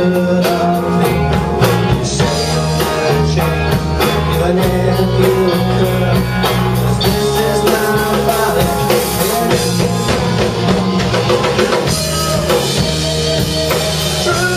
should I be? You say you'll never change, even if you could. 'Cause this is my body. True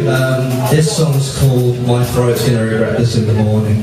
love, this song's called My Throat's Gonna Regret This in the Morning.